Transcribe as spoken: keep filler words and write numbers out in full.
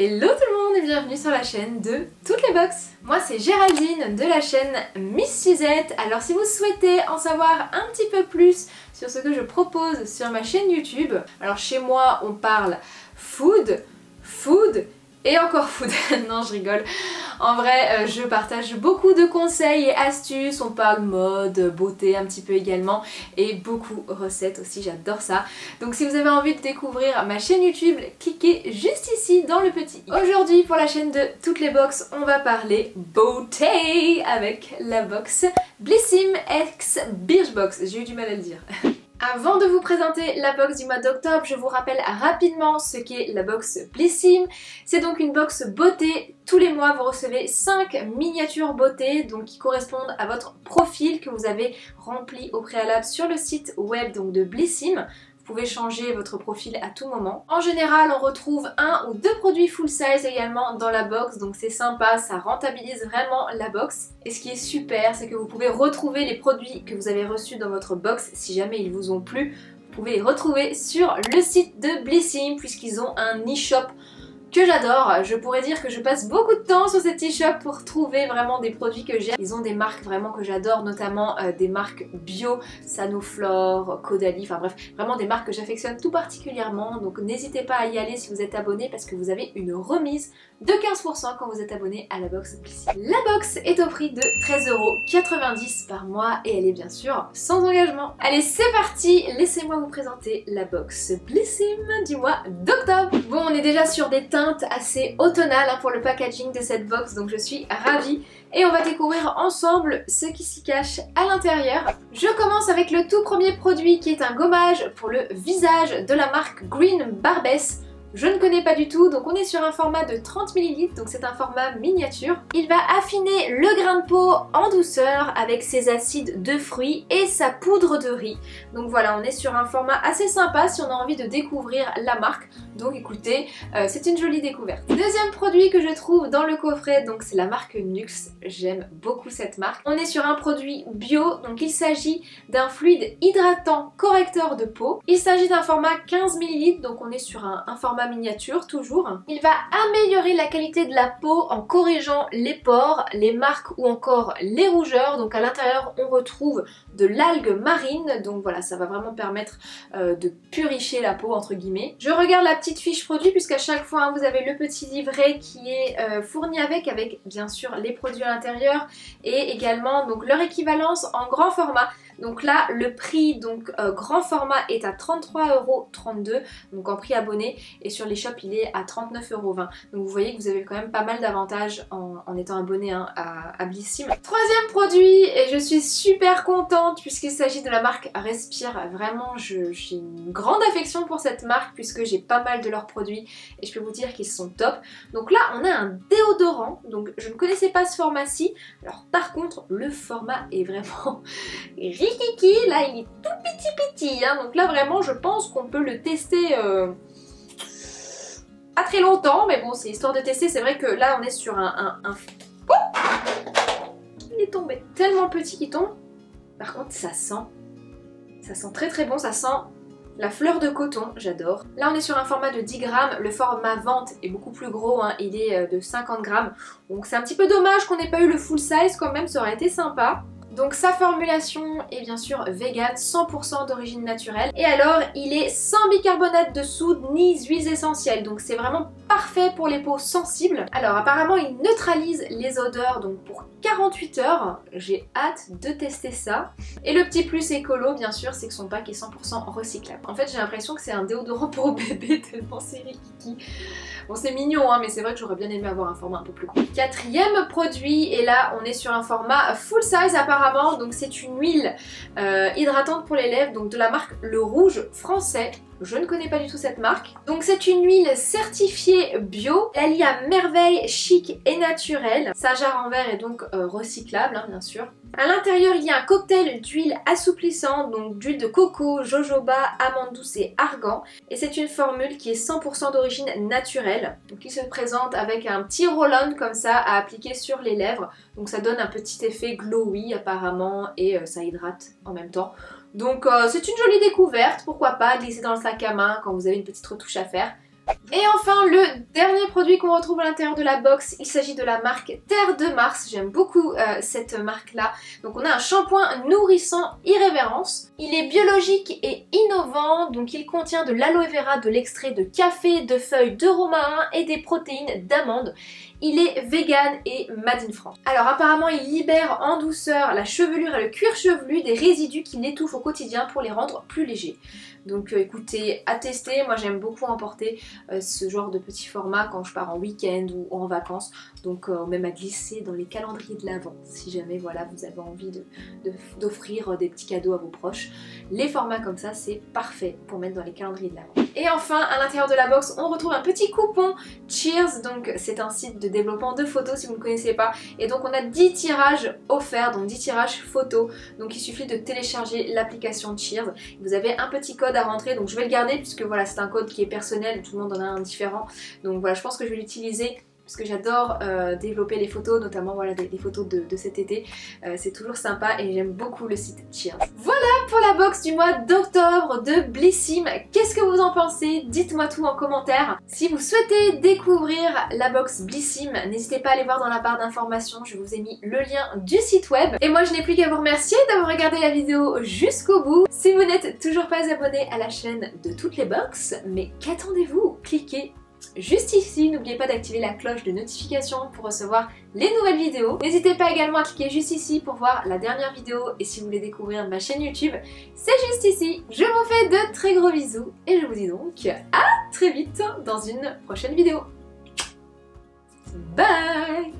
Hello tout le monde et bienvenue sur la chaîne de Toutes les Box. Moi c'est Géraldine de la chaîne Miss Suzette. Alors si vous souhaitez en savoir un petit peu plus sur ce que je propose sur ma chaîne YouTube, alors chez moi on parle food, food et encore food. Non je rigole. En vrai je partage beaucoup de conseils et astuces, on parle mode, beauté un petit peu également et beaucoup recettes aussi, j'adore ça. Donc si vous avez envie de découvrir ma chaîne YouTube, cliquez juste ici dans le petit i. Aujourd'hui pour la chaîne de Toutes les Box, on va parler beauté avec la box Blissim ex Birchbox, j'ai eu du mal à le dire. Avant de vous présenter la box du mois d'octobre, je vous rappelle rapidement ce qu'est la box Blissim. C'est donc une box beauté. Tous les mois, vous recevez cinq miniatures beauté donc qui correspondent à votre profil que vous avez rempli au préalable sur le site web donc de Blissim. Vous pouvez changer votre profil à tout moment. En général, on retrouve un ou deux produits full size également dans la box, donc c'est sympa, ça rentabilise vraiment la box. Et ce qui est super, c'est que vous pouvez retrouver les produits que vous avez reçus dans votre box si jamais ils vous ont plu. Vous pouvez les retrouver sur le site de Blissim puisqu'ils ont un e-shop que j'adore. Je pourrais dire que je passe beaucoup de temps sur cet e-shop pour trouver vraiment des produits que j'aime. Ils ont des marques vraiment que j'adore, notamment euh, des marques bio, Sanoflore, Caudalie, enfin bref, vraiment des marques que j'affectionne tout particulièrement. Donc n'hésitez pas à y aller si vous êtes abonné parce que vous avez une remise de quinze pour cent quand vous êtes abonné à la box Blissim. La box est au prix de treize euros quatre-vingt-dix par mois et elle est bien sûr sans engagement. Allez, c'est parti, laissez-moi vous présenter la box Blissim du mois d'octobre. Bon, on est déjà sur des temps assez automnale pour le packaging de cette box, donc je suis ravie et on va découvrir ensemble ce qui s'y cache à l'intérieur. Je commence avec le tout premier produit qui est un gommage pour le visage de la marque Green Barbès. Je ne connais pas du tout, donc on est sur un format de trente millilitres, donc c'est un format miniature. Il va affiner le grain de peau en douceur avec ses acides de fruits et sa poudre de riz. Donc voilà, on est sur un format assez sympa si on a envie de découvrir la marque. Donc écoutez, euh, c'est une jolie découverte. Deuxième produit que je trouve dans le coffret, donc c'est la marque Nuxe. J'aime beaucoup cette marque. On est sur un produit bio, donc il s'agit d'un fluide hydratant correcteur de peau. Il s'agit d'un format quinze millilitres, donc on est sur un, un format miniature toujours. Il va améliorer la qualité de la peau en corrigeant les pores, les marques ou encore les rougeurs. Donc à l'intérieur on retrouve de l'algue marine, donc voilà, ça va vraiment permettre euh, de purifier la peau entre guillemets. Je regarde la petite fiche produit puisqu'à chaque fois hein, vous avez le petit livret qui est euh, fourni avec avec bien sûr les produits à l'intérieur et également donc leur équivalence en grand format. Donc là le prix donc euh, grand format est à trente-trois euros trente-deux, donc en prix abonné, et sur les shops il est à trente-neuf euros vingt. Donc vous voyez que vous avez quand même pas mal d'avantages en, en étant abonné hein, à, à Blissim. Troisième produit, et je suis super contente puisqu'il s'agit de la marque Respire. Vraiment j'ai une grande affection pour cette marque puisque j'ai pas mal de leurs produits et je peux vous dire qu'ils sont top. Donc là on a un déodorant, donc je ne connaissais pas ce format-ci. Alors par contre le format est vraiment rikiki, là il est tout petit petit hein. Donc là vraiment je pense qu'on peut le tester euh... pas très longtemps, mais bon c'est histoire de tester. C'est vrai que là on est sur un, un, un... Oh, il est tombé, tellement petit qu'il tombe. Par contre ça sent, ça sent très très bon, ça sent la fleur de coton, j'adore. Là on est sur un format de dix grammes, le format vente est beaucoup plus gros, hein, il est de cinquante grammes. Donc c'est un petit peu dommage qu'on n'ait pas eu le full size quand même, ça aurait été sympa. Donc sa formulation est bien sûr vegan, cent pour cent d'origine naturelle. Et alors il est sans bicarbonate de soude ni huiles essentielles, donc c'est vraiment parfait pour les peaux sensibles. Alors apparemment il neutralise les odeurs donc pour quarante-huit heures, j'ai hâte de tester ça. Et le petit plus écolo bien sûr c'est que son pack est cent pour cent recyclable. En fait j'ai l'impression que c'est un déodorant pour bébé tellement c'est rikiki. Bon c'est mignon hein, mais c'est vrai que j'aurais bien aimé avoir un format un peu plus court. Quatrième produit, et là on est sur un format full size apparemment, donc c'est une huile euh, hydratante pour les lèvres donc de la marque Le Rouge Français. Je ne connais pas du tout cette marque. Donc c'est une huile certifiée bio. Elle y a merveille, chic et naturelle. Sa jarre en verre est donc euh, recyclable, hein, bien sûr. À l'intérieur, il y a un cocktail d'huile assouplissante, donc d'huile de coco, jojoba, amande douce et argan. Et c'est une formule qui est cent pour cent d'origine naturelle. Donc il se présente avec un petit roll-on comme ça à appliquer sur les lèvres. Donc ça donne un petit effet glowy apparemment et euh, ça hydrate en même temps. Donc euh, c'est une jolie découverte, pourquoi pas glisser dans le sac à main quand vous avez une petite retouche à faire. Et enfin, le dernier produit qu'on retrouve à l'intérieur de la box, il s'agit de la marque Terre de Mars. J'aime beaucoup euh, cette marque-là. Donc on a un shampoing nourrissant Irrévérence. Il est biologique et innovant, donc il contient de l'aloe vera, de l'extrait de café, de feuilles de romarin et des protéines d'amandes. Il est vegan et made in France. Alors apparemment, il libère en douceur la chevelure et le cuir chevelu des résidus qui l'étouffent au quotidien pour les rendre plus légers. Donc euh, écoutez, à tester, moi j'aime beaucoup emporter euh, ce genre de petit format quand je pars en week-end ou, ou en vacances, donc euh, même à glisser dans les calendriers de l'Avent, si jamais voilà, vous avez envie de, de, d'offrir des petits cadeaux à vos proches. Les formats comme ça, c'est parfait pour mettre dans les calendriers de l'Avent. Et enfin, à l'intérieur de la box, on retrouve un petit coupon Cheers, donc c'est un site de De développement de photos si vous ne connaissez pas, et donc on a dix tirages offerts, donc dix tirages photos, donc il suffit de télécharger l'application Cheers. Vous avez un petit code à rentrer, donc je vais le garder puisque voilà, c'est un code qui est personnel, tout le monde en a un différent, donc voilà, je pense que je vais l'utiliser parce que j'adore euh, développer les photos, notamment voilà, des, des photos de, de cet été. Euh, c'est toujours sympa et j'aime beaucoup le site Cheers. Voilà pour la box du mois d'octobre de Blissim. Qu'est-ce que vous en pensez? Dites-moi tout en commentaire. Si vous souhaitez découvrir la box Blissim, n'hésitez pas à aller voir dans la barre d'informations. Je vous ai mis le lien du site web. Et moi, je n'ai plus qu'à vous remercier d'avoir regardé la vidéo jusqu'au bout. Si vous n'êtes toujours pas abonné à la chaîne de Toutes les Box, mais qu'attendez-vous? Cliquez juste ici, n'oubliez pas d'activer la cloche de notification pour recevoir les nouvelles vidéos. N'hésitez pas également à cliquer juste ici pour voir la dernière vidéo, et si vous voulez découvrir ma chaîne YouTube, c'est juste ici. Je vous fais de très gros bisous et je vous dis donc à très vite dans une prochaine vidéo. Bye!